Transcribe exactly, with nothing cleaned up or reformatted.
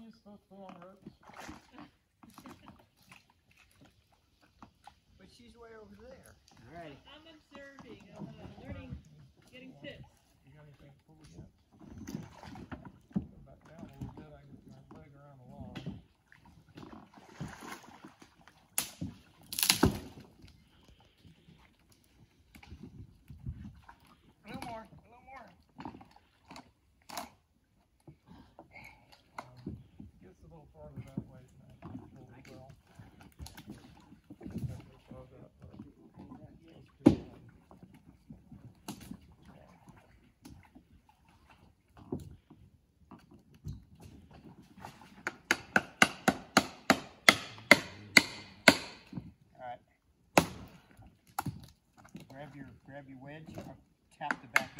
are you supposed to go on ropes? But she's way over there. All right. I'm observing. I'm uh, learning, getting tips. You got anything to pull yet? Go back down a little bit. I can get my leg around the wall. Grab your, grab your wedge, or tap the back